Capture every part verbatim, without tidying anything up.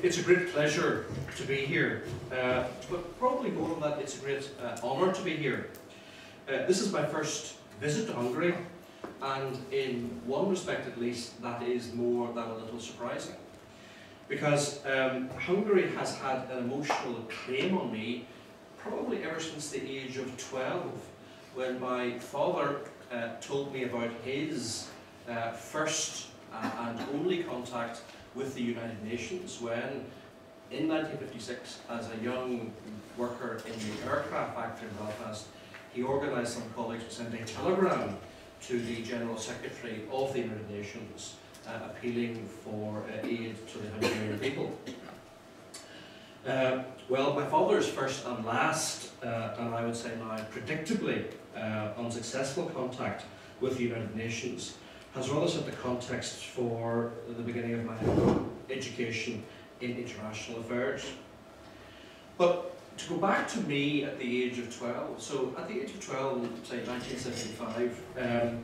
it, it's a great pleasure to be here, uh, but probably more than that, it's a great uh, honour to be here. Uh, this is my first visit to Hungary, and in one respect at least, that is more than a little surprising. Because um, Hungary has had an emotional claim on me probably ever since the age of twelve, when my father uh, told me about his uh, first uh, and only contact with the United Nations, when in nineteen fifty-six, as a young worker in the aircraft factory in Belfast, he organised some colleagues to send a telegram to the General Secretary of the United Nations uh, appealing for uh, aid to the Hungarian people. Uh, well, my father's first and last, uh, and I would say now predictably uh, unsuccessful contact with the United Nations has rather set the context for the beginning of my education in international affairs. But to go back to me at the age of twelve, so at the age of twelve, say nineteen seventy-five, um,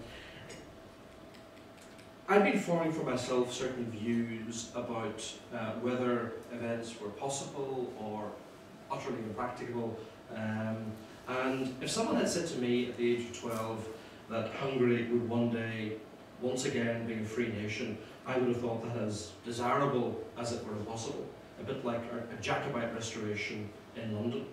I'd been forming for myself certain views about uh, whether events were possible or utterly impracticable. Um, and if someone had said to me at the age of twelve that Hungary would one day, once again, being a free nation, I would have thought that as desirable as it were impossible, a bit like a Jacobite restoration in London.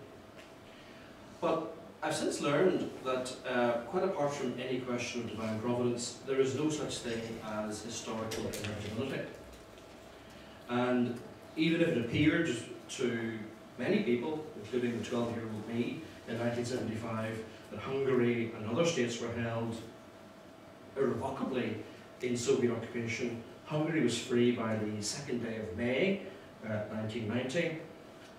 But I've since learned that, uh, quite apart from any question of divine providence, there is no such thing as historical inevitability. And even if it appeared to many people, including the twelve-year-old me, in nineteen seventy-five, that Hungary and other states were held irrevocably in Soviet occupation, Hungary was free by the second day of May, uh, nineteen ninety.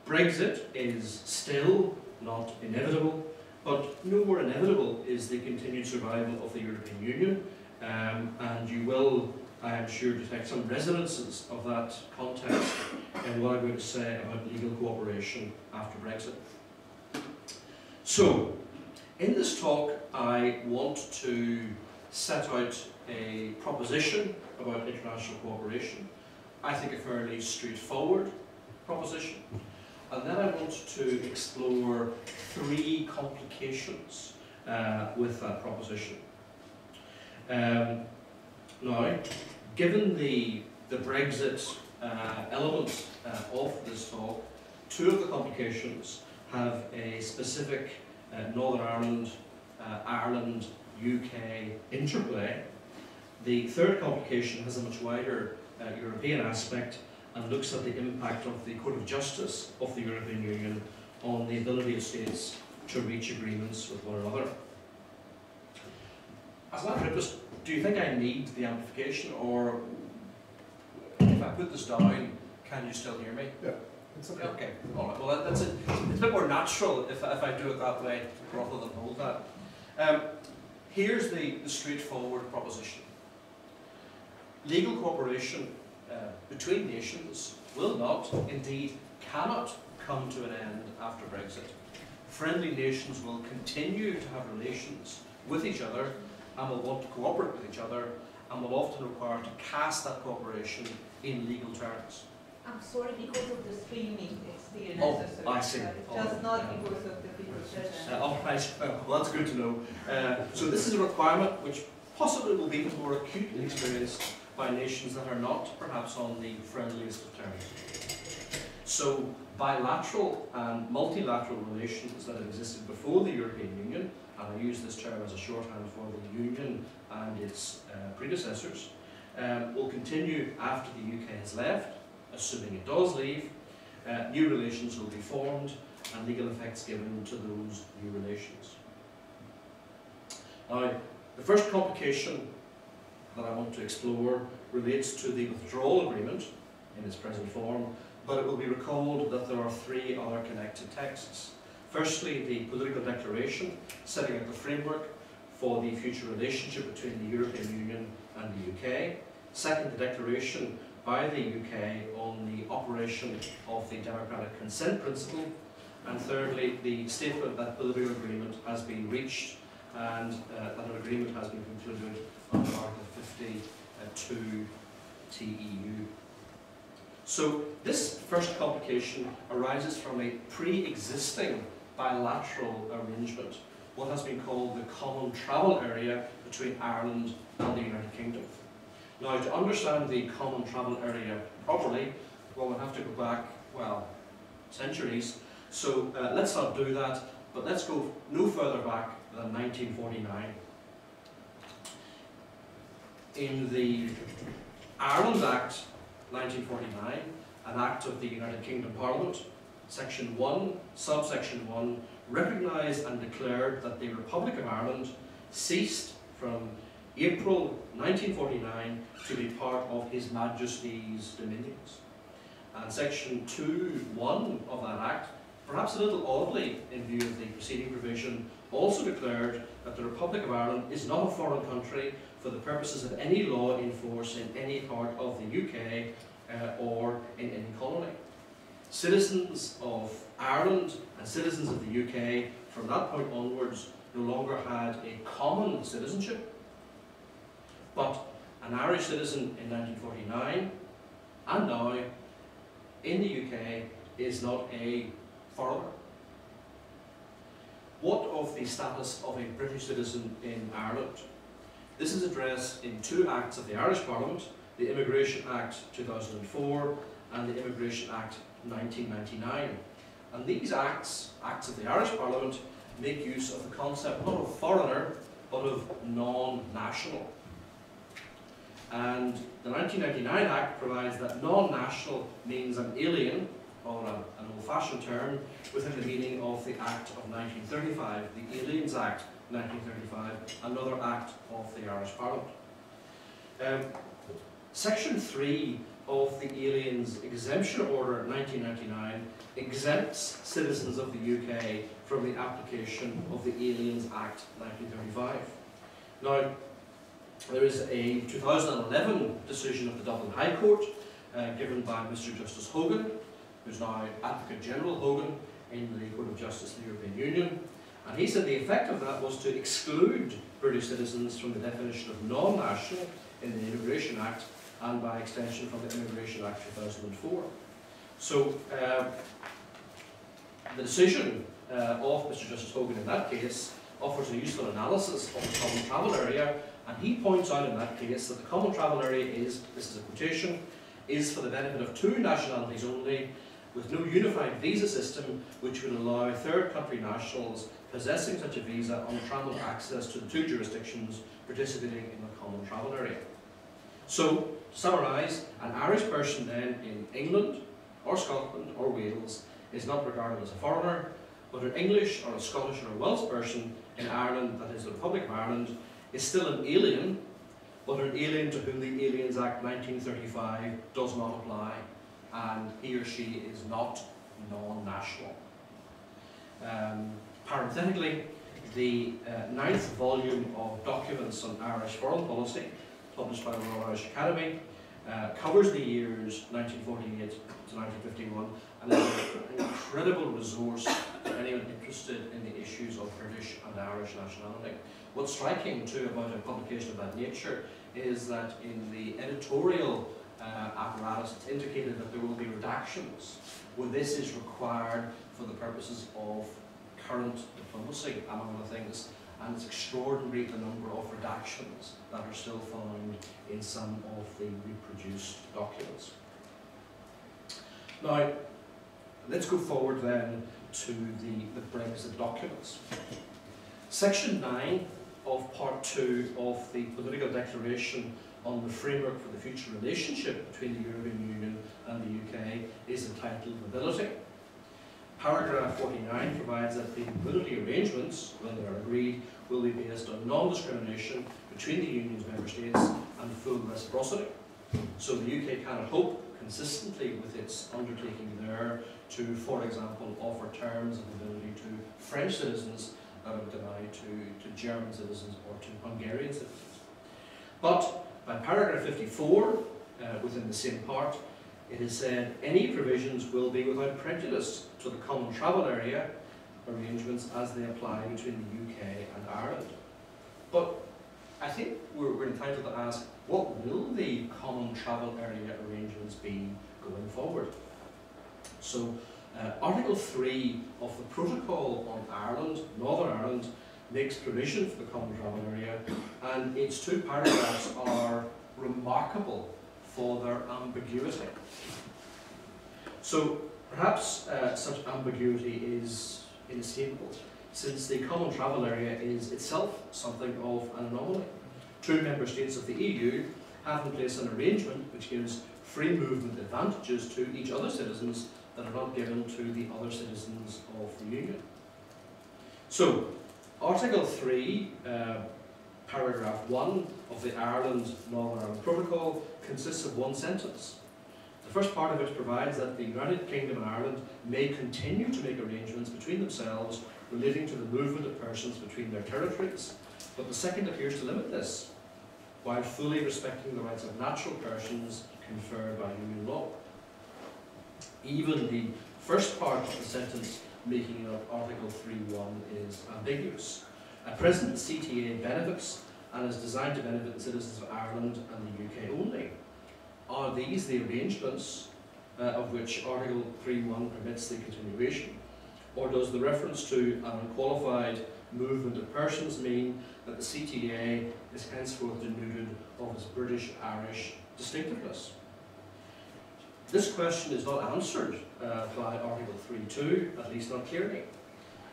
Brexit is still not inevitable, but no more inevitable is the continued survival of the European Union, um, and you will, I am sure, detect some resonances of that context in what I'm going to say about legal cooperation after Brexit. So, in this talk, I want to set out a proposition about international cooperation. I think a fairly straightforward proposition. And then I want to explore three complications uh, with that proposition. Um, now, given the, the Brexit uh, element uh, of this talk, two of the complications have a specific uh, Northern Ireland, uh, Ireland, U K interplay. The third complication has a much wider uh, European aspect and looks at the impact of the Court of Justice of the European Union on the ability of states to reach agreements with one another. As a matter of fact, do you think I need the amplification, or if I put this down, can you still hear me? Yeah, it's okay. Okay, all right. Well, that's it. It's a bit more natural if, if I do it that way rather than hold that. Um, Here's the, the straightforward proposition. Legal cooperation uh, between nations will not, indeed cannot, come to an end after Brexit. Friendly nations will continue to have relations with each other and will want to cooperate with each other and will often require to cast that cooperation in legal terms. I'm sorry, because of the streaming experience. Oh, I see. Oh, just not yeah. because of the people uh, All right, well, that's good to know. Uh, so this is a requirement which possibly will be more acutely experienced by nations that are not perhaps on the friendliest of terms. So bilateral and multilateral relations that existed before the European Union, and I use this term as a shorthand for the Union and its uh, predecessors, um, will continue after the U K has left. Assuming it does leave, uh, new relations will be formed and legal effects given to those new relations. Now, the first complication that I want to explore relates to the withdrawal agreement in its present form, but it will be recalled that there are three other connected texts. Firstly, the political declaration setting out the framework for the future relationship between the European Union and the U K. Second, the declaration by the U K on the operation of the democratic consent principle, and thirdly, the statement that political agreement has been reached and uh, that an agreement has been concluded under Article fifty-two T E U. So this first complication arises from a pre-existing bilateral arrangement, what has been called the common travel area between Ireland and the United Kingdom. Now, to understand the common travel area properly, one would have to go back, well, centuries. So uh, let's not do that, but let's go no further back than nineteen forty-nine. In the Ireland Act nineteen forty-nine, an act of the United Kingdom Parliament, Section one, Subsection one, recognised and declared that the Republic of Ireland ceased from April nineteen forty-nine to be part of His Majesty's dominions. And Section two point one of that Act, perhaps a little oddly in view of the preceding provision, also declared that the Republic of Ireland is not a foreign country for the purposes of any law in force in any part of the U K uh, or in any colony. Citizens of Ireland and citizens of the U K from that point onwards no longer had a common citizenship, but an Irish citizen in nineteen forty-nine and now in the U K is not a foreigner. What of the status of a British citizen in Ireland? This is addressed in two acts of the Irish Parliament, the Immigration Act two thousand four and the Immigration Act nineteen ninety-nine. And these acts, acts of the Irish Parliament, make use of the concept not of foreigner, but of non-national. And the nineteen ninety-nine Act provides that non-national means an alien, or a, an old-fashioned term, within the meaning of the Act of nineteen thirty-five, the Aliens Act nineteen thirty-five, another act of the Irish Parliament. Um, Section three of the Aliens Exemption Order nineteen ninety-nine exempts citizens of the U K from the application of the Aliens Act nineteen thirty-five. Now, there is a two thousand eleven decision of the Dublin High Court uh, given by Mister Justice Hogan, who's now Advocate General Hogan in the Court of Justice of the European Union, and he said the effect of that was to exclude British citizens from the definition of non-national in the Immigration Act and by extension from the Immigration Act two thousand four. So uh, the decision uh, of Mister Justice Hogan in that case offers a useful analysis of the common travel area, and he points out in that case that the common travel area is, this is a quotation, is for the benefit of two nationalities only, with no unified visa system which would allow third country nationals possessing such a visa untrammeled access to the two jurisdictions participating in the common travel area. So, to summarise, an Irish person then in England or Scotland or Wales is not regarded as a foreigner, but an English or a Scottish or a Welsh person in Ireland, that is the Republic of Ireland, is still an alien, but an alien to whom the Aliens Act nineteen thirty-five does not apply, and he or she is not non-national. Um, parenthetically, the uh, ninth volume of Documents on Irish Foreign Policy, published by the Royal Irish Academy, uh, covers the years nineteen forty-eight to nineteen fifty-one, and is an incredible resource for anyone interested in the issues of British and Irish nationality. What's striking too about a publication of that nature is that in the editorial uh, apparatus it's indicated that there will be redactions where this is required for the purposes of current diplomacy, among other things, and it's extraordinary the number of redactions that are still found in some of the reproduced documents. Now, let's go forward then to the, the Brexit documents. Section nine of Part two of the Political Declaration on the Framework for the Future Relationship between the European Union and the U K is entitled Mobility. Paragraph forty-nine provides that the mobility arrangements, when they are agreed, will be based on non-discrimination between the Union's member states and full reciprocity. So the U K cannot hope, consistently with its undertaking there, to, for example, offer terms of mobility to French citizens that would deny to, to German citizens or to Hungarian citizens. But by paragraph fifty-four, uh, within the same part, it is said any provisions will be without prejudice to the common travel area arrangements as they apply between the U K and Ireland. But I think we're, we're entitled to ask, what will the common travel area arrangements be going forward? So uh, Article three of the Protocol on Ireland, Northern Ireland, makes provision for the common travel area, and its two paragraphs are remarkable for their ambiguity. So perhaps uh, such ambiguity is inescapable, since the common travel area is itself something of an anomaly. Two member states of the E U have in place an arrangement which gives free movement advantages to each other's citizens that are not given to the other citizens of the Union. So, Article three, uh, Paragraph one of the Ireland Northern Ireland Protocol consists of one sentence. The first part of it provides that the United Kingdom and Ireland may continue to make arrangements between themselves relating to the movement of persons between their territories, but the second appears to limit this, while fully respecting the rights of natural persons conferred by Union law. Even the first part of the sentence making up Article three point one is ambiguous. At present, the C T A benefits and is designed to benefit the citizens of Ireland and the U K only. Are these the arrangements uh, of which Article three point one permits the continuation? Or does the reference to an unqualified movement of persons mean that the C T A is henceforth denuded of its British-Irish distinctiveness? This question is not answered uh, by Article three point two, at least not clearly.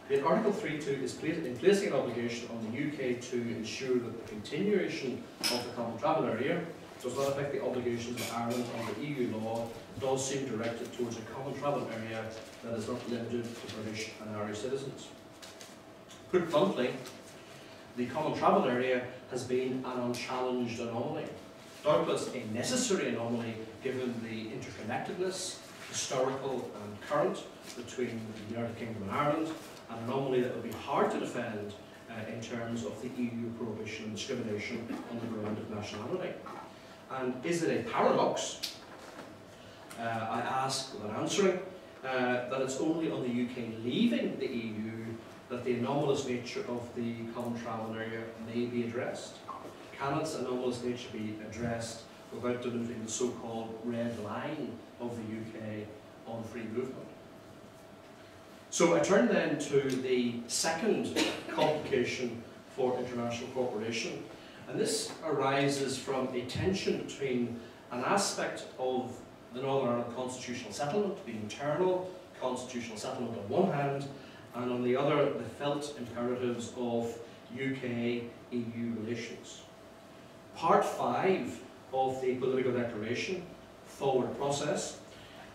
Yet Article three point two is pla in placing an obligation on the U K to ensure that the continuation of the common travel area does not affect the obligations of Ireland under E U law, does seem directed towards a common travel area that is not limited to British and Irish citizens. Put bluntly, the common travel area has been an unchallenged anomaly, doubtless a necessary anomaly given the interconnectedness, historical and current, between the United Kingdom and Ireland, an anomaly that would be hard to defend uh, in terms of the E U prohibition and discrimination on the ground of nationality. And is it a paradox, uh, I ask without answering, uh, that it's only on the U K leaving the E U that the anomalous nature of the common travel area may be addressed? Can its anomalous nature be addressed without diluting the so-called red line of the U K on free movement? So I turn then to the second complication for international cooperation. And this arises from a tension between an aspect of the Northern Ireland constitutional settlement, the internal constitutional settlement on one hand, and on the other the felt imperatives of U K E U relations. Part five of the Political Declaration, Forward Process,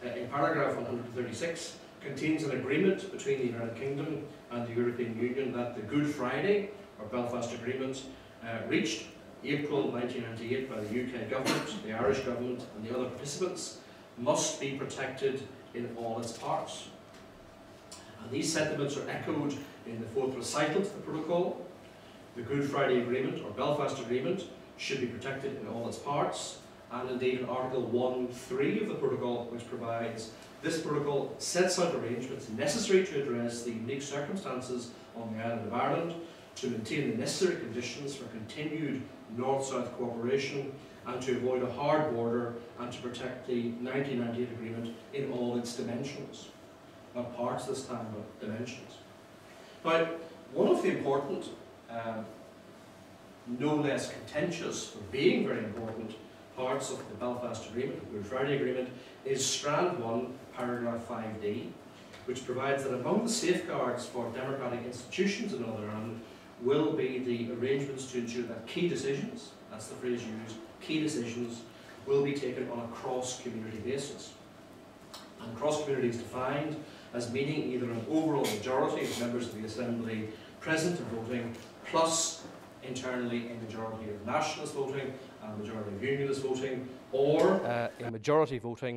in paragraph one hundred thirty-six, contains an agreement between the United Kingdom and the European Union that the Good Friday, or Belfast Agreement, Uh, reached April nineteen ninety-eight by the U K government, the Irish government and the other participants, must be protected in all its parts. And these sentiments are echoed in the fourth recital to the protocol. The Good Friday Agreement, or Belfast Agreement, should be protected in all its parts, and indeed in Article one point three of the protocol, which provides this protocol sets out arrangements necessary to address the unique circumstances on the island of Ireland, to maintain the necessary conditions for continued North-South cooperation, and to avoid a hard border, and to protect the nineteen ninety-eight agreement in all its dimensions. Not parts this time, but dimensions. Now, one of the important, um, no less contentious, for being very important, parts of the Belfast Agreement, the Good Friday Agreement, is Strand one, Paragraph five D, which provides that among the safeguards for democratic institutions in Northern Ireland will be the arrangements to ensure that key decisions, that's the phrase used, key decisions will be taken on a cross-community basis. And cross-community is defined as meaning either an overall majority of members of the Assembly present and voting, plus internally a majority of nationalist voting, a majority of unionist voting, or uh, a majority voting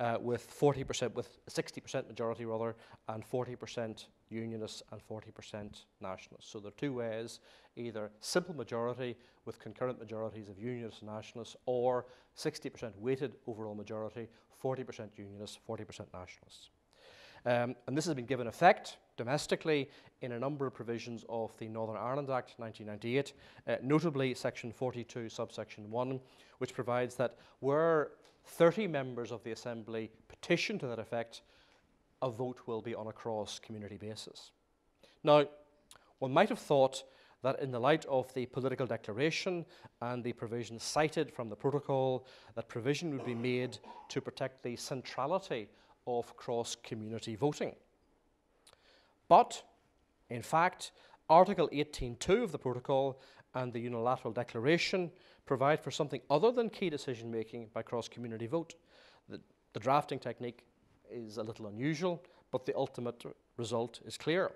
uh, with forty percent, with sixty percent majority rather, and forty percent unionists and forty percent nationalists. So there are two ways, either simple majority with concurrent majorities of unionists and nationalists, or sixty percent weighted overall majority, forty percent unionists, forty percent nationalists. Um, and this has been given effect domestically in a number of provisions of the Northern Ireland Act nineteen ninety-eight, uh, notably section forty-two subsection one, which provides that where thirty members of the Assembly petition to that effect, a vote will be on a cross-community basis. Now, one might have thought that in the light of the political declaration and the provision cited from the protocol, that provision would be made to protect the centrality of cross-community voting. But, in fact, Article eighteen point two of the protocol and the unilateral declaration provide for something other than key decision-making by cross-community vote. The, the drafting technique is a little unusual, but the ultimate result is clear.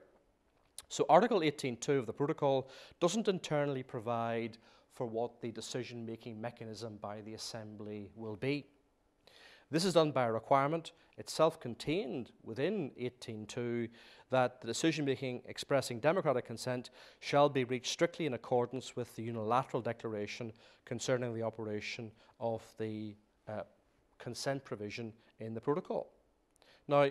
So Article eighteen point two of the protocol doesn't internally provide for what the decision-making mechanism by the Assembly will be. This is done by a requirement, itself contained within eighteen point two, that the decision-making expressing democratic consent shall be reached strictly in accordance with the unilateral declaration concerning the operation of the uh, consent provision in the protocol. Now,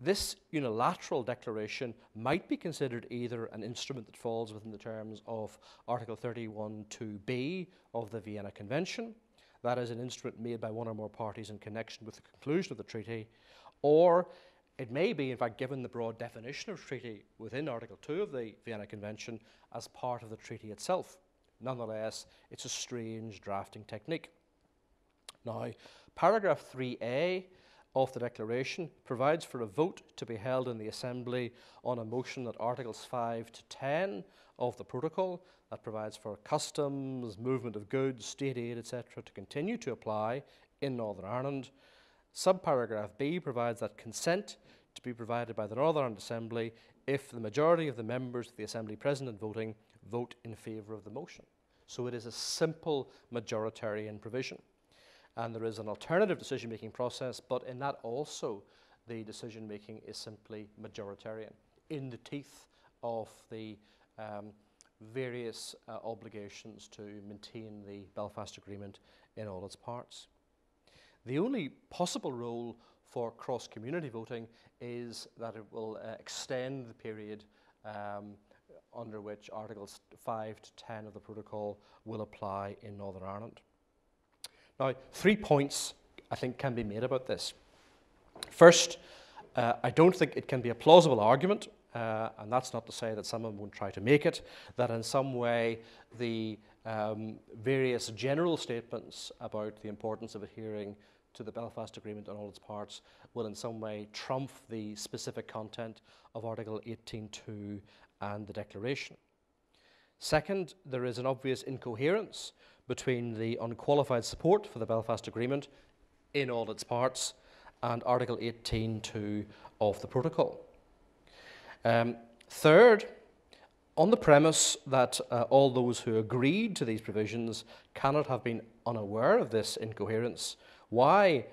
this unilateral declaration might be considered either an instrument that falls within the terms of Article thirty-one point two b of the Vienna Convention, that is an instrument made by one or more parties in connection with the conclusion of the treaty, or it may be, in fact, given the broad definition of treaty within Article two of the Vienna Convention, as part of the treaty itself. Nonetheless, it's a strange drafting technique. Now, paragraph three A of the declaration provides for a vote to be held in the Assembly on a motion that Articles five to ten of the protocol, that provides for customs, movement of goods, state aid, et cetera, to continue to apply in Northern Ireland. Subparagraph B provides that consent to be provided by the Northern Ireland Assembly if the majority of the members of the Assembly present and voting vote in favour of the motion. So it is a simple majoritarian provision. And there is an alternative decision-making process, but in that also the decision-making is simply majoritarian, in the teeth of the um, various uh, obligations to maintain the Belfast Agreement in all its parts. The only possible role for cross-community voting is that it will uh, extend the period um, under which Articles five to ten of the protocol will apply in Northern Ireland. Now, three points, I think, can be made about this. First, uh, I don't think it can be a plausible argument, uh, and that's not to say that someone won't try to make it, that in some way the um, various general statements about the importance of adhering to the Belfast Agreement on all its parts will in some way trump the specific content of Article eighteen point two and the Declaration. Second, there is an obvious incoherence between the unqualified support for the Belfast Agreement in all its parts and Article eighteen point two of the Protocol. Um, third, on the premise that uh, all those who agreed to these provisions cannot have been unaware of this incoherence, why,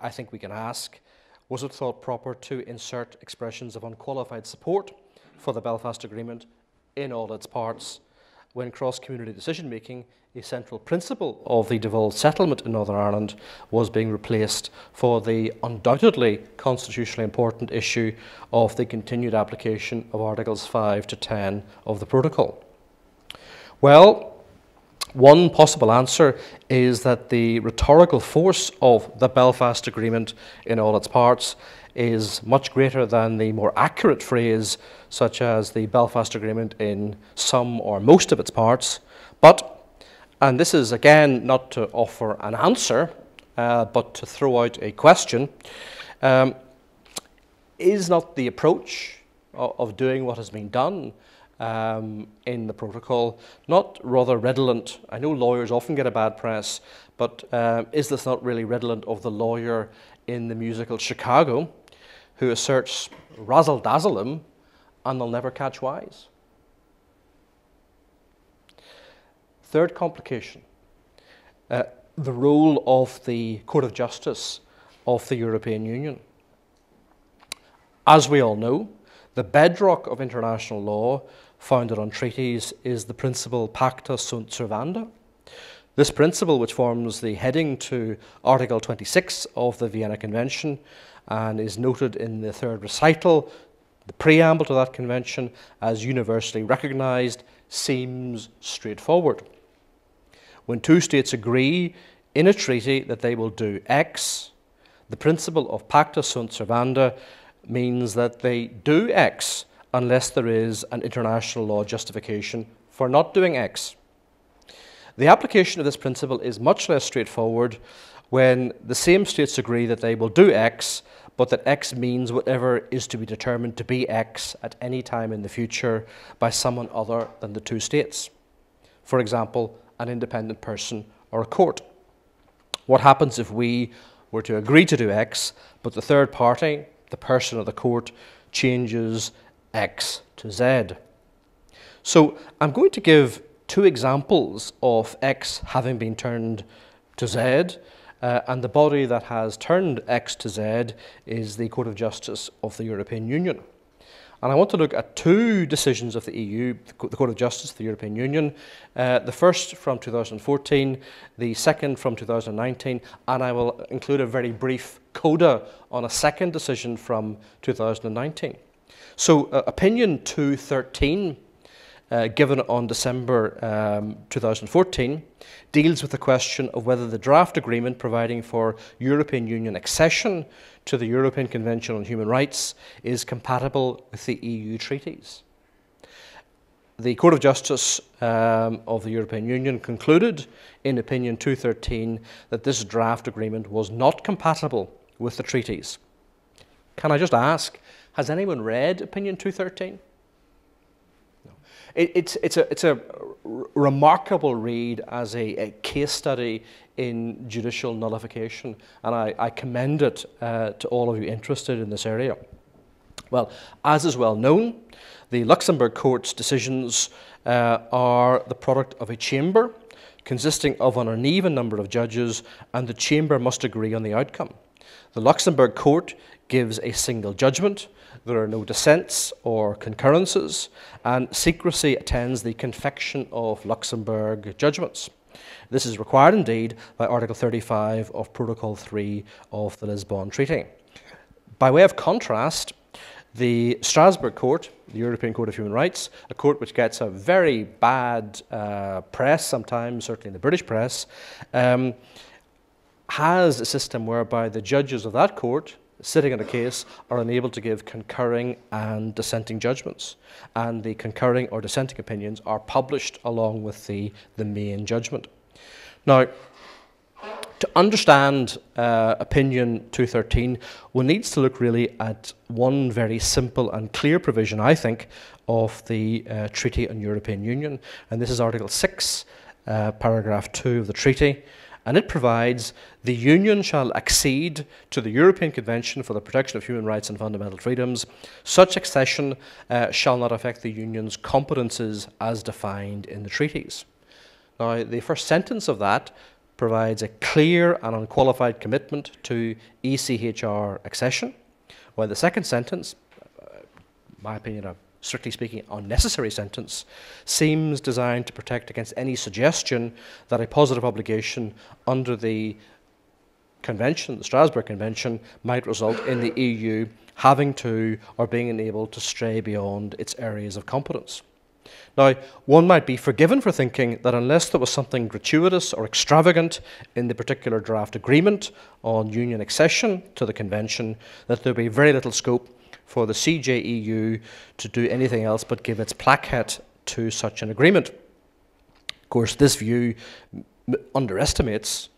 I think we can ask, was it thought proper to insert expressions of unqualified support for the Belfast Agreement in all its parts, when cross-community decision-making, a central principle of the devolved settlement in Northern Ireland, was being replaced for the undoubtedly constitutionally important issue of the continued application of Articles five to ten of the Protocol? Well, one possible answer is that the rhetorical force of the Belfast Agreement in all its parts is much greater than the more accurate phrase, such as the Belfast Agreement in some or most of its parts. But, and this is again not to offer an answer, uh, but to throw out a question, um, is not the approach of, of doing what has been done Um, in the protocol not rather redolent? I know lawyers often get a bad press, but um, is this not really redolent of the lawyer in the musical Chicago who asserts razzle-dazzle 'em and they'll never catch wise? Third complication, uh, the role of the Court of Justice of the European Union. As we all know, the bedrock of international law founded on treaties is the principle pacta sunt servanda, This principle, which forms the heading to Article twenty-six of the Vienna Convention and is noted in the third recital, the preamble to that convention, as universally recognised, seems straightforward. When two states agree in a treaty that they will do X, the principle of pacta sunt servanda means that they do X unless there is an international law justification for not doing X. The application of this principle is much less straightforward when the same states agree that they will do X, but that X means whatever is to be determined to be X at any time in the future by someone other than the two states. For example, an independent person or a court. What happens if we were to agree to do X, but the third party, the person or the court, changes X to Z? So I'm going to give two examples of X having been turned to Z, Uh, and the body that has turned X to Z is the Court of Justice of the European Union. And I want to look at two decisions of the E U, the Court of Justice of the European Union, uh, the first from two thousand fourteen, the second from two thousand nineteen, and I will include a very brief coda on a second decision from two thousand nineteen. So uh, Opinion two thirteen, Uh, given on December um, two thousand fourteen, deals with the question of whether the draft agreement providing for European Union accession to the European Convention on Human Rights is compatible with the E U treaties. The Court of Justice um, of the European Union concluded in Opinion two thirteen that this draft agreement was not compatible with the treaties. Can I just ask, has anyone read Opinion two thirteen? It's, it's, a, it's a remarkable read as a, a case study in judicial nullification, and I, I commend it uh, to all of you interested in this area. Well, as is well known, the Luxembourg Court's decisions uh, are the product of a chamber consisting of an uneven number of judges, and the chamber must agree on the outcome. The Luxembourg Court gives a single judgment. There are no dissents or concurrences, and secrecy attends the confection of Luxembourg judgments. This is required indeed by Article thirty-five of Protocol three of the Lisbon Treaty. By way of contrast, the Strasbourg Court, the European Court of Human Rights, a court which gets a very bad uh, press sometimes, certainly in the British press, um, has a system whereby the judges of that court sitting on a case are unable to give concurring and dissenting judgments, and the concurring or dissenting opinions are published along with the, the main judgment. Now, to understand uh, Opinion two thirteen, one needs to look really at one very simple and clear provision, I think, of the uh, Treaty on European Union, and this is Article six, uh, paragraph two of the Treaty, and it provides, the Union shall accede to the European Convention for the Protection of Human Rights and Fundamental Freedoms. Such accession uh, shall not affect the Union's competences as defined in the treaties. Now, the first sentence of that provides a clear and unqualified commitment to E C H R accession, while the second sentence, in my opinion, a strictly speaking, unnecessary sentence, seems designed to protect against any suggestion that a positive obligation under the convention, the Strasbourg Convention, might result in the E U having to or being enabled to stray beyond its areas of competence. Now, one might be forgiven for thinking that unless there was something gratuitous or extravagant in the particular draft agreement on Union accession to the Convention, that there would be very little scope for the C J E U to do anything else but give its placket to such an agreement. Of course, this view underestimates,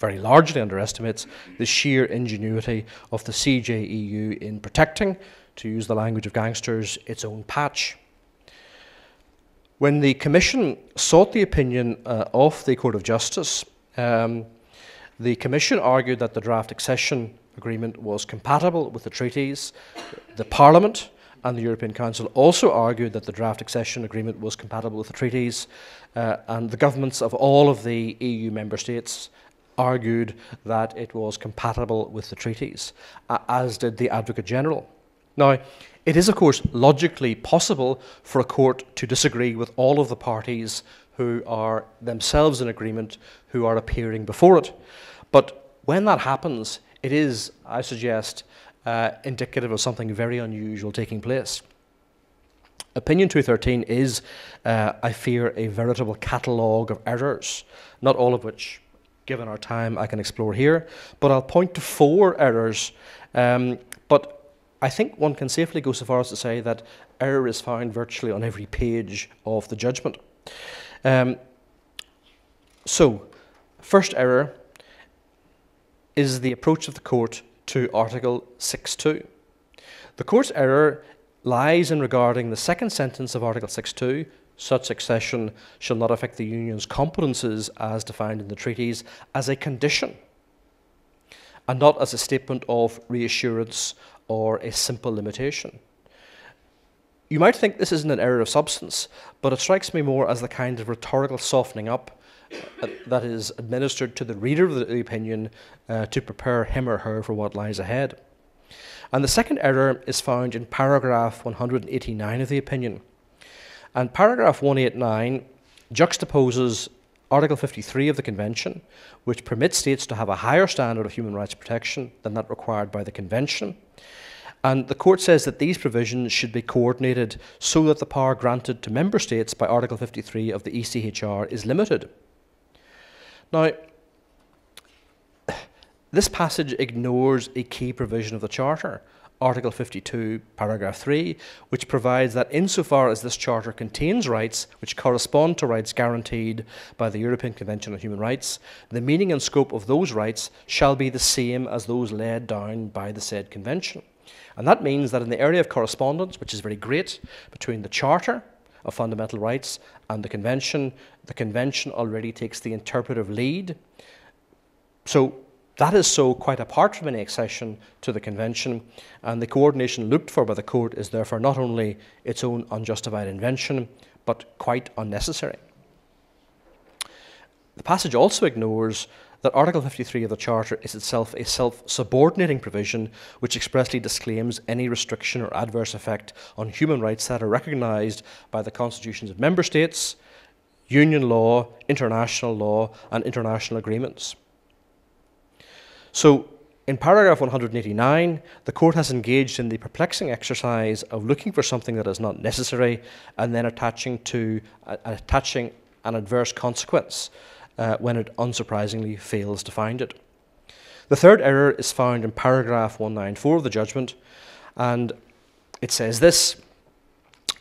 very largely underestimates, the sheer ingenuity of the C J E U in protecting, to use the language of gangsters, its own patch. When the Commission sought the opinion uh, of the Court of Justice, um, the Commission argued that the draft accession agreement was compatible with the treaties. The Parliament and the European Council also argued that the draft accession agreement was compatible with the treaties, uh, and the governments of all of the E U member states argued that it was compatible with the treaties, uh, as did the Advocate General. Now, it is of course logically possible for a court to disagree with all of the parties who are themselves in agreement, who are appearing before it. But when that happens, it is, I suggest, uh, indicative of something very unusual taking place. Opinion two thirteen is, uh, I fear, a veritable catalogue of errors, not all of which, given our time, I can explore here, but I'll point to four errors. Um, but I think one can safely go so far as to say that error is found virtually on every page of the judgment. Um, so, first error is the approach of the court to Article six point two. The court's error lies in regarding the second sentence of Article six point two, such accession shall not affect the Union's competences as defined in the treaties, as a condition, and not as a statement of reassurance or a simple limitation. You might think this isn't an error of substance, but it strikes me more as the kind of rhetorical softening up that is administered to the reader of the opinion uh, to prepare him or her for what lies ahead. And the second error is found in paragraph one hundred eighty-nine of the opinion. And paragraph one eighty-nine juxtaposes Article fifty-three of the Convention, which permits states to have a higher standard of human rights protection than that required by the Convention. And the court says that these provisions should be coordinated so that the power granted to member states by Article fifty-three of the E C H R is limited. Now, this passage ignores a key provision of the Charter, Article fifty-two, paragraph three, which provides that insofar as this Charter contains rights which correspond to rights guaranteed by the European Convention on Human Rights, the meaning and scope of those rights shall be the same as those laid down by the said Convention. And that means that in the area of correspondence, which is very great, between the Charter of Fundamental Rights and the Convention, the Convention already takes the interpretive lead. So that is so quite apart from any accession to the Convention, and the coordination looked for by the court is therefore not only its own unjustified invention, but quite unnecessary. The passage also ignores that Article fifty-three of the Charter is itself a self-subordinating provision which expressly disclaims any restriction or adverse effect on human rights that are recognised by the constitutions of member states, union law, international law, and international agreements. So, in paragraph one hundred eighty-nine, the court has engaged in the perplexing exercise of looking for something that is not necessary and then attaching to uh, attaching an adverse consequence uh, when it unsurprisingly fails to find it. The third error is found in paragraph one ninety-four of the judgment, and it says this: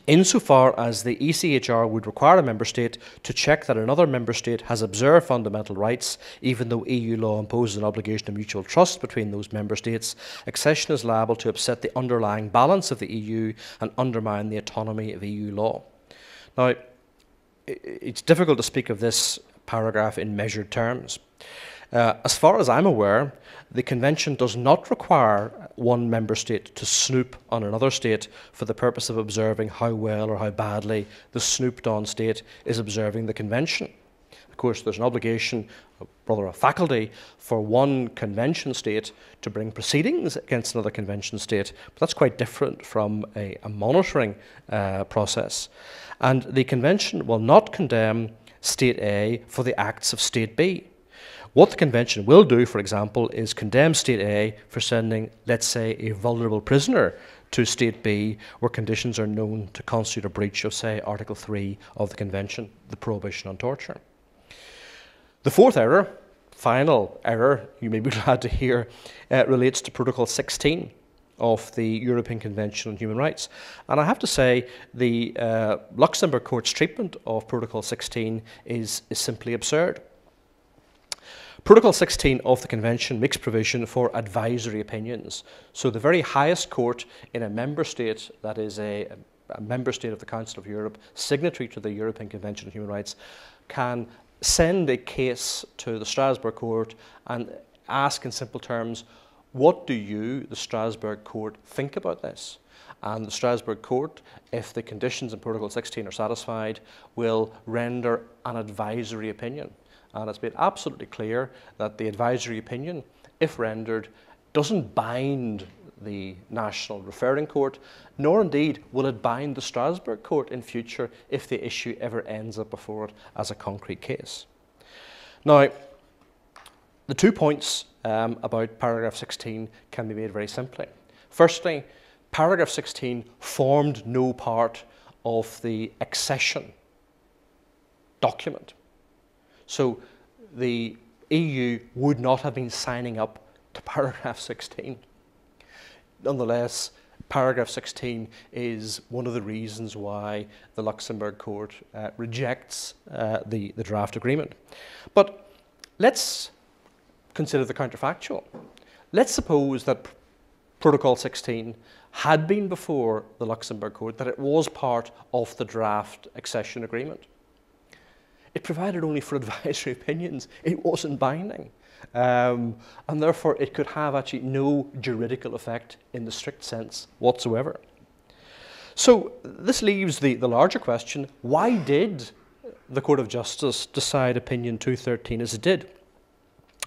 insofar as the E C H R would require a member state to check that another member state has observed fundamental rights, even though E U law imposes an obligation of mutual trust between those member states, accession is liable to upset the underlying balance of the E U and undermine the autonomy of E U law. Now, it's difficult to speak of this paragraph in measured terms. Uh, as far as I'm aware, the Convention does not require one member state to snoop on another state for the purpose of observing how well or how badly the snooped on state is observing the Convention. Of course, there's an obligation, or rather a faculty, for one Convention state to bring proceedings against another Convention state, but that's quite different from a, a monitoring uh, process. And the Convention will not condemn State A for the acts of State B. What the Convention will do, for example, is condemn State A for sending, let's say, a vulnerable prisoner to State B where conditions are known to constitute a breach of, say, Article three of the Convention, the prohibition on torture. The fourth error, final error, you may be glad to hear, uh, relates to Protocol sixteen of the European Convention on Human Rights. And I have to say, the uh, Luxembourg Court's treatment of Protocol sixteen is, is simply absurd. Protocol sixteen of the Convention makes provision for advisory opinions. So the very highest court in a member state that is a, a member state of the Council of Europe, signatory to the European Convention on Human Rights, can send a case to the Strasbourg Court and ask in simple terms, what do you, the Strasbourg Court, think about this? And the Strasbourg Court, if the conditions in Protocol sixteen are satisfied, will render an advisory opinion. And it's been absolutely clear that the advisory opinion, if rendered, doesn't bind the National Referring Court, nor indeed will it bind the Strasbourg Court in future if the issue ever ends up before it as a concrete case. Now, the two points um, about paragraph sixteen can be made very simply. Firstly, paragraph sixteen formed no part of the accession document. So the E U would not have been signing up to paragraph sixteen. Nonetheless, paragraph sixteen is one of the reasons why the Luxembourg Court uh, rejects uh, the, the draft agreement. But let's consider the counterfactual. Let's suppose that Protocol sixteen had been before the Luxembourg Court, that it was part of the draft accession agreement. It provided only for advisory opinions. It wasn't binding. Um, and therefore, it could have actually no juridical effect in the strict sense whatsoever. So this leaves the, the larger question, why did the Court of Justice decide Opinion two thirteen as it did?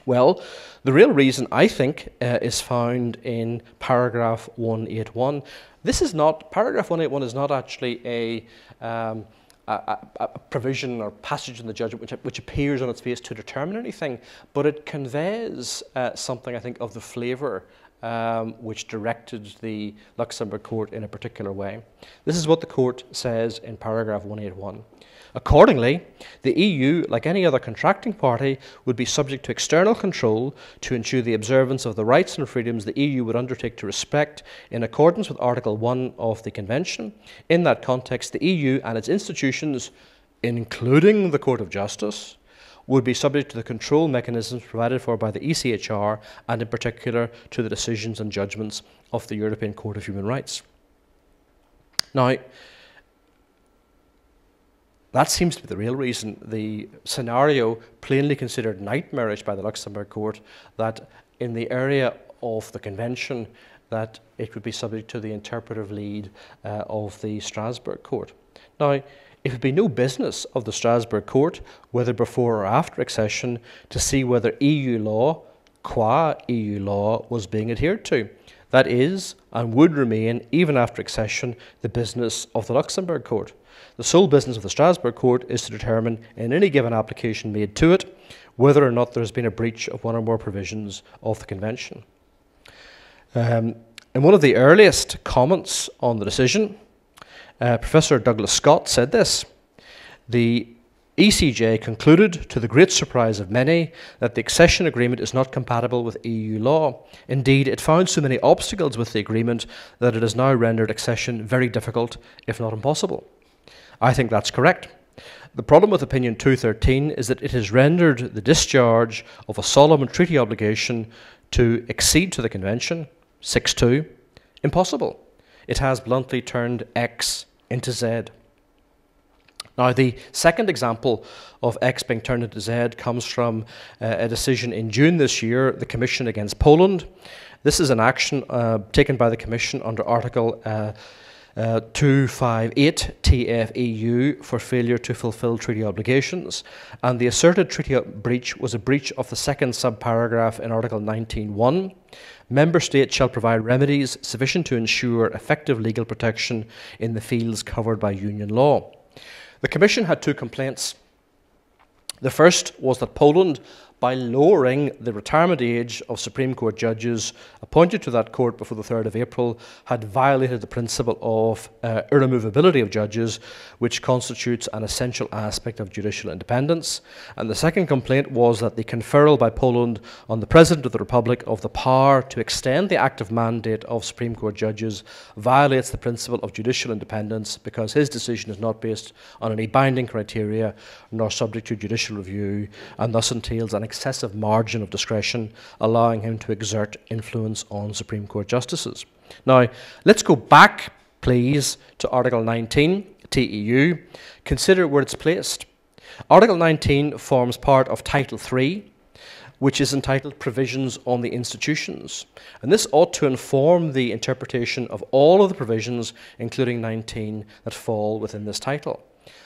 Well, the real reason, I think, uh, is found in paragraph one eighty-one. This is not, paragraph one eighty-one is not actually a, um, a, a provision or passage in the judgment which, which appears on its face to determine anything, but it conveys uh, something, I think, of the flavour um, which directed the Luxembourg Court in a particular way. This is what the Court says in paragraph one eighty-one. Accordingly, the E U, like any other contracting party, would be subject to external control to ensure the observance of the rights and freedoms the E U would undertake to respect in accordance with Article one of the Convention. In that context, the E U and its institutions, including the Court of Justice, would be subject to the control mechanisms provided for by the E C H R and in particular to the decisions and judgments of the European Court of Human Rights. Now, that seems to be the real reason. The scenario plainly considered nightmarish by the Luxembourg Court that in the area of the Convention that it would be subject to the interpretive lead uh, of the Strasbourg Court. Now, it would be no business of the Strasbourg Court, whether before or after accession, to see whether E U law, qua E U law, was being adhered to. That is, and would remain, even after accession, the business of the Luxembourg Court. The sole business of the Strasbourg Court is to determine, in any given application made to it, whether or not there has been a breach of one or more provisions of the Convention. Um, in one of the earliest comments on the decision, uh, Professor Douglas Scott said this: the E C J concluded, to the great surprise of many, that the accession agreement is not compatible with E U law. Indeed, it found so many obstacles with the agreement that it has now rendered accession very difficult, if not impossible. I think that's correct. The problem with Opinion two thirteen is that it has rendered the discharge of a solemn treaty obligation to accede to the Convention, six point two, impossible. It has bluntly turned X into Z. Now, the second example of X being turned into Z comes from uh, a decision in June this year, the Commission against Poland. This is an action uh, taken by the Commission under Article uh, Uh, two fifty-eight T F E U for failure to fulfil treaty obligations, and the asserted treaty breach was a breach of the second subparagraph in Article nineteen point one. Member states shall provide remedies sufficient to ensure effective legal protection in the fields covered by Union law. The Commission had two complaints. The first was that Poland, by lowering the retirement age of Supreme Court judges appointed to that court before the third of April, had violated the principle of uh, irremovability of judges, which constitutes an essential aspect of judicial independence. And the second complaint was that the conferral by Poland on the President of the Republic of the power to extend the active mandate of Supreme Court judges violates the principle of judicial independence because his decision is not based on any binding criteria nor subject to judicial review, and thus entails an excessive margin of discretion, allowing him to exert influence on Supreme Court justices. Now, let's go back, please, to Article nineteen, T E U. Consider where it's placed. Article nineteen forms part of Title three, which is entitled Provisions on the Institutions. And this ought to inform the interpretation of all of the provisions, including nineteen, that fall within this title.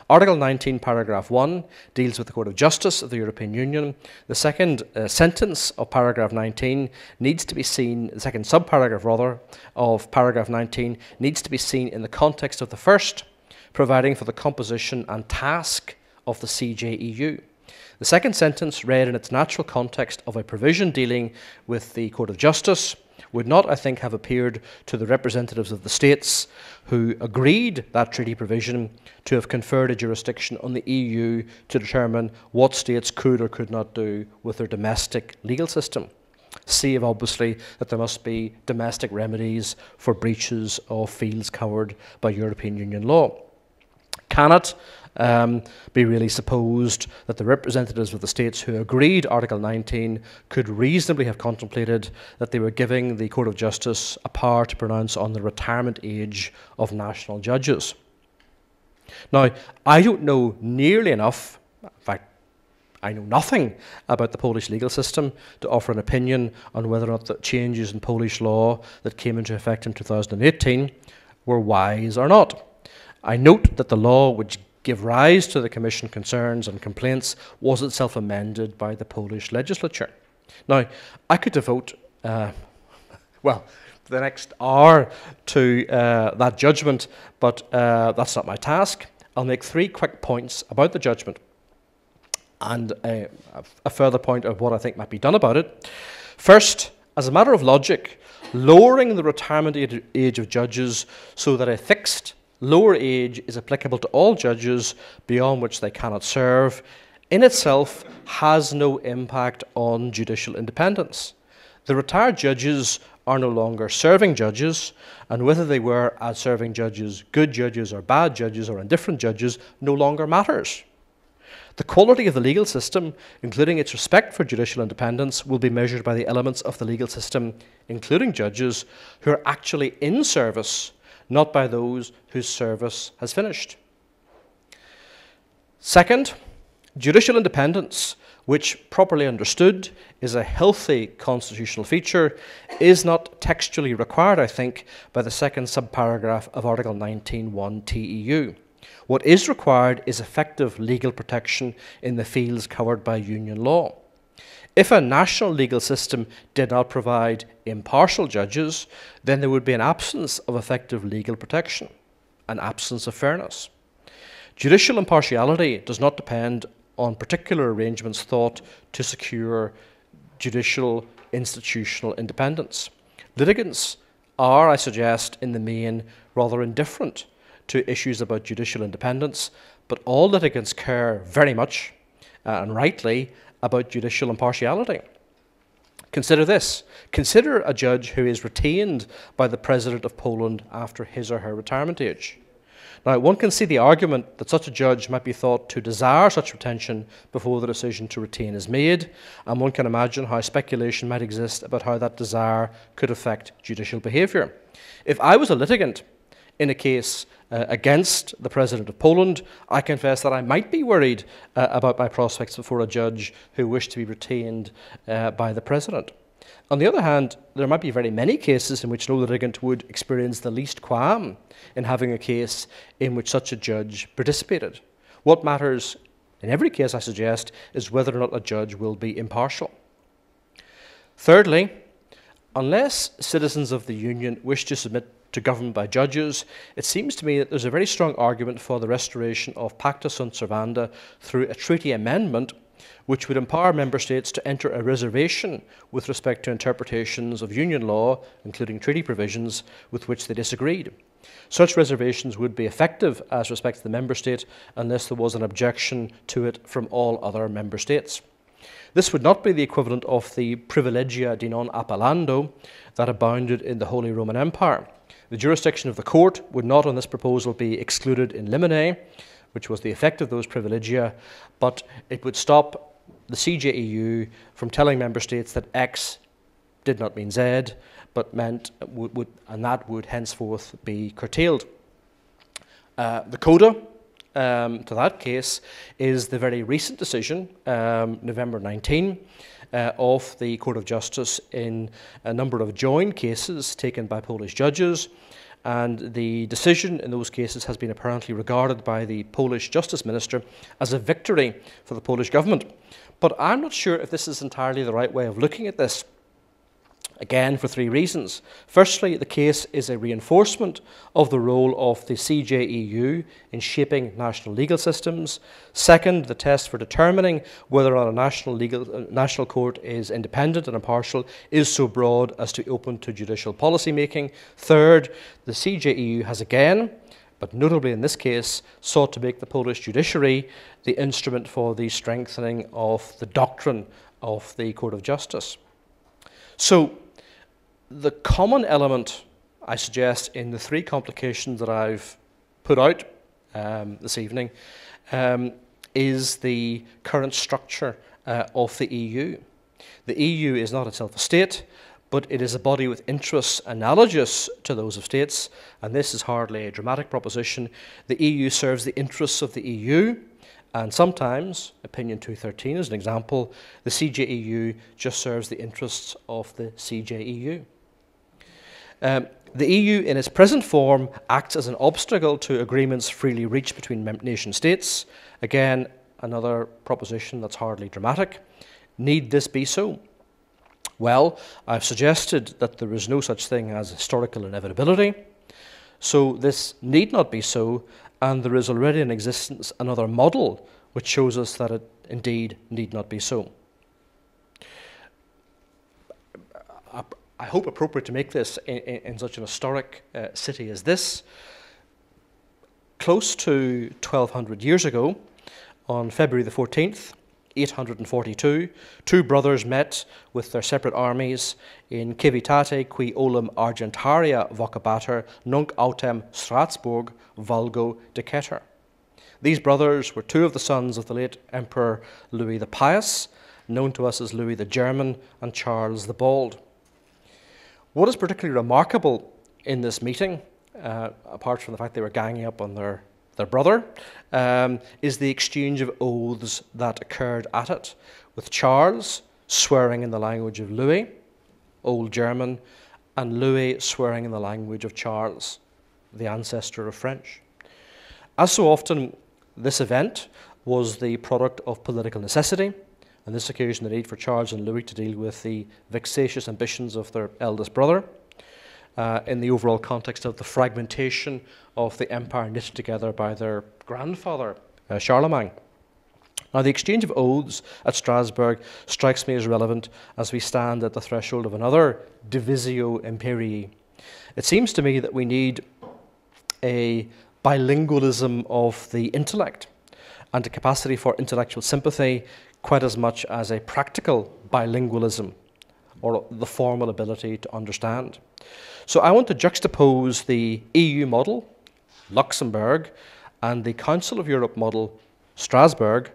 Article nineteen, paragraph one, deals with the Court of Justice of the European Union. The second uh, sentence of paragraph nineteen needs to be seen, the second subparagraph rather, of paragraph nineteen needs to be seen in the context of the first, providing for the composition and task of the C J E U. The second sentence, read in its natural context of a provision dealing with the Court of Justice, would not, I think, have appeared to the representatives of the states who agreed that treaty provision to have conferred a jurisdiction on the E U to determine what states could or could not do with their domestic legal system, save, obviously, that there must be domestic remedies for breaches of fields covered by European Union law. Can it Um, be really supposed that the representatives of the states who agreed Article nineteen could reasonably have contemplated that they were giving the Court of Justice a power to pronounce on the retirement age of national judges? Now, I don't know nearly enough, in fact, I know nothing about the Polish legal system to offer an opinion on whether or not the changes in Polish law that came into effect in two thousand eighteen were wise or not. I note that the law which give rise to the Commission concerns and complaints was itself amended by the Polish legislature. Now, I could devote, uh, well, the next hour to uh, that judgment, but uh, that's not my task. I'll make three quick points about the judgment and a, a further point of what I think might be done about it. First, as a matter of logic, lowering the retirement age of judges so that a fixed lower age is applicable to all judges beyond which they cannot serve, in itself has no impact on judicial independence. The retired judges are no longer serving judges, and whether they were as serving judges, good judges or bad judges or indifferent judges, no longer matters. The quality of the legal system, including its respect for judicial independence, will be measured by the elements of the legal system, including judges, who are actually in service, not by those whose service has finished. Second, judicial independence, which properly understood is a healthy constitutional feature, is not textually required, I think, by the second subparagraph of Article nineteen point one T E U. What is required is effective legal protection in the fields covered by union law. If a national legal system did not provide impartial judges, then there would be an absence of effective legal protection, an absence of fairness. Judicial impartiality does not depend on particular arrangements thought to secure judicial institutional independence. Litigants are, I suggest, in the main, rather indifferent to issues about judicial independence, but all litigants care very much, uh, and rightly, about judicial impartiality. Consider this. Consider a judge who is retained by the President of Poland after his or her retirement age. Now, one can see the argument that such a judge might be thought to desire such retention before the decision to retain is made, and one can imagine how speculation might exist about how that desire could affect judicial behaviour. If I was a litigant in a case uh, against the President of Poland, I confess that I might be worried uh, about my prospects before a judge who wished to be retained uh, by the President. On the other hand, there might be very many cases in which no litigant would experience the least qualm in having a case in which such a judge participated. What matters, in every case I suggest, is whether or not a judge will be impartial. Thirdly, unless citizens of the Union wish to submit to government by judges, it seems to me that there's a very strong argument for the restoration of Pacta sunt servanda through a treaty amendment which would empower member states to enter a reservation with respect to interpretations of union law, including treaty provisions, with which they disagreed. Such reservations would be effective as respects the member state unless there was an objection to it from all other member states. This would not be the equivalent of the privilegia di non appellando that abounded in the Holy Roman Empire. The jurisdiction of the court would not on this proposal be excluded in limine, which was the effect of those privilegia, but it would stop the C J E U from telling member states that X did not mean Z, but meant, would, would, and that would henceforth be curtailed. Uh, the coda um, to that case is the very recent decision, um, November nineteenth, Uh, of the Court of Justice in a number of joint cases taken by Polish judges, and the decision in those cases has been apparently regarded by the Polish Justice Minister as a victory for the Polish government. But I'm not sure if this is entirely the right way of looking at this, again for three reasons. Firstly, the case is a reinforcement of the role of the C J E U in shaping national legal systems. Second, the test for determining whether or not a national, legal, uh, national court is independent and impartial is so broad as to open to judicial policy making. Third, the C J E U has again, but notably in this case, sought to make the Polish judiciary the instrument for the strengthening of the doctrine of the Court of Justice. So the common element, I suggest, in the three complications that I've put out um, this evening um, is the current structure uh, of the E U. The E U is not itself a state, but it is a body with interests analogous to those of states, and this is hardly a dramatic proposition. The E U serves the interests of the E U, and sometimes, Opinion two thirteen is an example, the C J E U just serves the interests of the C J E U. Um, the E U in its present form acts as an obstacle to agreements freely reached between nation states. Again, another proposition that's hardly dramatic. Need this be so? Well, I've suggested that there is no such thing as historical inevitability, so this need not be so, and there is already in existence another model which shows us that it indeed need not be so. I, I hope appropriate to make this in, in, in such an historic uh, city as this. Close to twelve hundred years ago, on February the fourteenth, eight hundred forty-two, two brothers met with their separate armies in Civitate qui olim Argentaria vocabatur nunc autem Strasburg vulgo decetur. These brothers were two of the sons of the late Emperor Louis the Pious, known to us as Louis the German and Charles the Bald. What is particularly remarkable in this meeting, uh, apart from the fact they were ganging up on their their brother, um, is the exchange of oaths that occurred at it, with Charles swearing in the language of Louis, Old German, and Louis swearing in the language of Charles, the ancestor of French. As so often, this event was the product of political necessity, on this occasion the need for Charles and Louis to deal with the vexatious ambitions of their eldest brother, Uh, in the overall context of the fragmentation of the empire knitted together by their grandfather, uh, Charlemagne. Now, the exchange of oaths at Strasbourg strikes me as relevant as we stand at the threshold of another divisio imperii. It seems to me that we need a bilingualism of the intellect and a capacity for intellectual sympathy quite as much as a practical bilingualism or the formal ability to understand. So I want to juxtapose the E U model, Luxembourg, and the Council of Europe model, Strasbourg.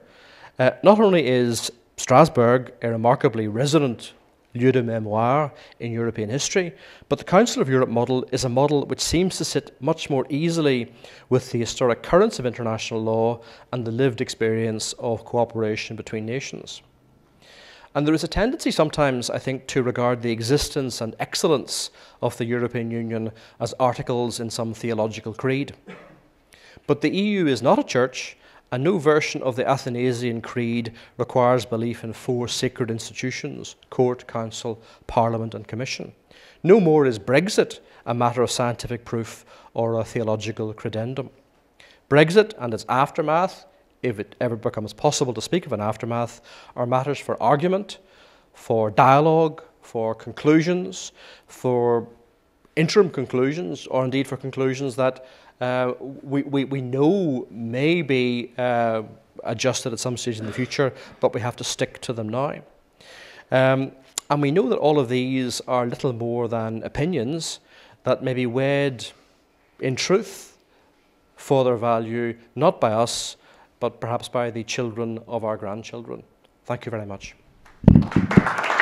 Uh, not only is Strasbourg a remarkably resonant lieu de mémoire in European history, but the Council of Europe model is a model which seems to sit much more easily with the historic currents of international law and the lived experience of cooperation between nations. And there is a tendency sometimes, I think, to regard the existence and excellence of the European Union as articles in some theological creed. But the E U is not a church, and no version of the Athanasian Creed requires belief in four sacred institutions: court, council, parliament, and commission. No more is Brexit a matter of scientific proof or a theological credendum. Brexit and its aftermath, if it ever becomes possible to speak of an aftermath, are matters for argument, for dialogue, for conclusions, for interim conclusions, or indeed for conclusions that uh, we, we, we know may be uh, adjusted at some stage in the future, but we have to stick to them now. Um, and we know that all of these are little more than opinions that may be weighed in truth for their value, not by us, but perhaps by the children of our grandchildren. Thank you very much.